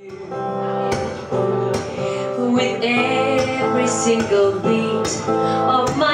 With every single beat of my